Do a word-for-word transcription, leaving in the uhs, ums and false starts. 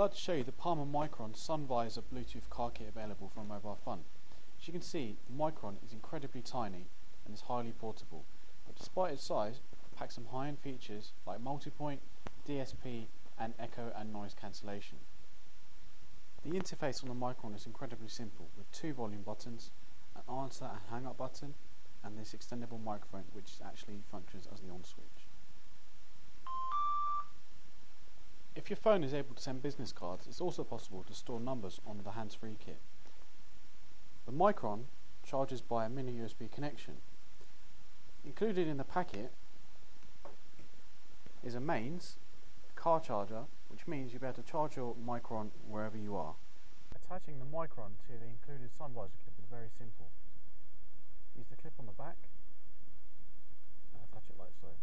like to show you the Pama Micron SunVisor Bluetooth car kit available from Mobile Fun. As you can see, the Micron is incredibly tiny and is highly portable, but despite its size, it packs some high-end features like multi-point, D S P and echo and noise cancellation. The interface on the Micron is incredibly simple, with two volume buttons, an answer and hang-up button, and this extendable microphone which actually functions as the on switch. If your phone is able to send business cards, it's also possible to store numbers on the hands-free kit. The Micron charges by a mini U S B connection. Included in the packet is a mains, a car charger, which means you'll be able to charge your Micron wherever you are. Attaching the Micron to the included SunVisor clip is very simple. Use the clip on the back and attach it like so.